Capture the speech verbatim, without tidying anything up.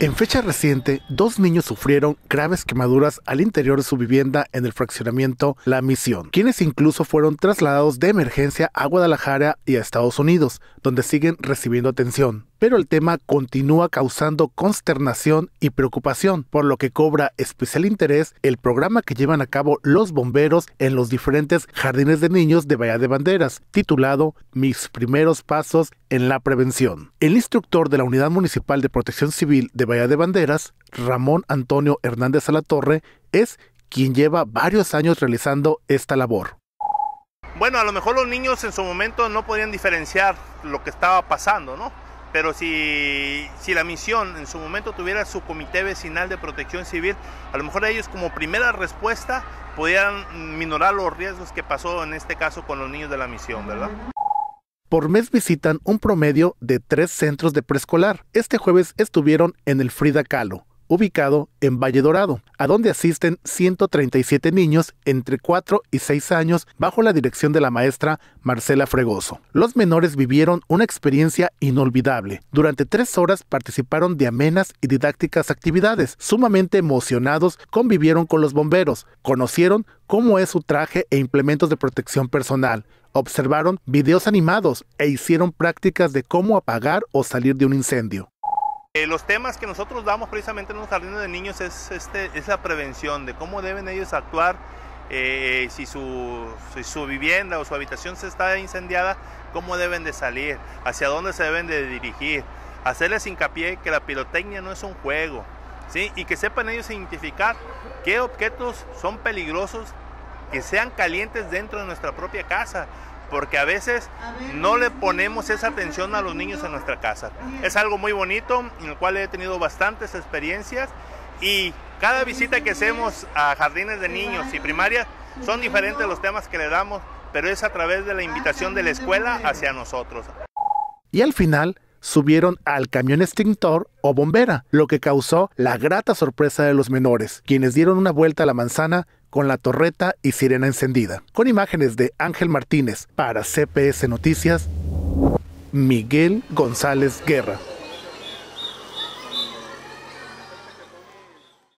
En fecha reciente, dos niños sufrieron graves quemaduras al interior de su vivienda en el fraccionamiento La Misión, quienes incluso fueron trasladados de emergencia a Guadalajara y a Estados Unidos, donde siguen recibiendo atención. Pero el tema continúa causando consternación y preocupación, por lo que cobra especial interés el programa que llevan a cabo los bomberos en los diferentes jardines de niños de Bahía de Banderas, titulado Mis Primeros Pasos en la Prevención. El instructor de la Unidad Municipal de Protección Civil de Bahía de Banderas, Ramón Antonio Hernández Alatorre, es quien lleva varios años realizando esta labor. Bueno, a lo mejor los niños en su momento no podían diferenciar lo que estaba pasando, ¿no? Pero si, si la misión en su momento tuviera su comité vecinal de protección civil, a lo mejor ellos como primera respuesta pudieran minorar los riesgos que pasó en este caso con los niños de la misión, ¿verdad? Por mes visitan un promedio de tres centros de preescolar. Este jueves estuvieron en el Frida Kahlo, ubicado en Valle Dorado, a donde asisten ciento treinta y siete niños entre cuatro y seis años bajo la dirección de la maestra Marcela Fregoso. Los menores vivieron una experiencia inolvidable. Durante tres horas participaron de amenas y didácticas actividades. Sumamente emocionados, convivieron con los bomberos, conocieron cómo es su traje e implementos de protección personal, observaron videos animados e hicieron prácticas de cómo apagar o salir de un incendio. Eh, los temas que nosotros damos precisamente en los jardines de niños es, este, es la prevención, de cómo deben ellos actuar eh, si, su, si su vivienda o su habitación se está incendiada, cómo deben de salir, hacia dónde se deben de dirigir, hacerles hincapié que la pirotecnia no es un juego, ¿sí? Y que sepan ellos identificar qué objetos son peligrosos, que sean calientes dentro de nuestra propia casa, porque a veces no le ponemos esa atención a los niños en nuestra casa. Es algo muy bonito, en el cual he tenido bastantes experiencias, y cada visita que hacemos a jardines de niños y primarias son diferentes los temas que le damos, pero es a través de la invitación de la escuela hacia nosotros. Y al final subieron al camión extintor o bombera, lo que causó la grata sorpresa de los menores, quienes dieron una vuelta a la manzana con la torreta y sirena encendida. Con imágenes de Ángel Martínez para C P S Noticias, Miguel González Guerra.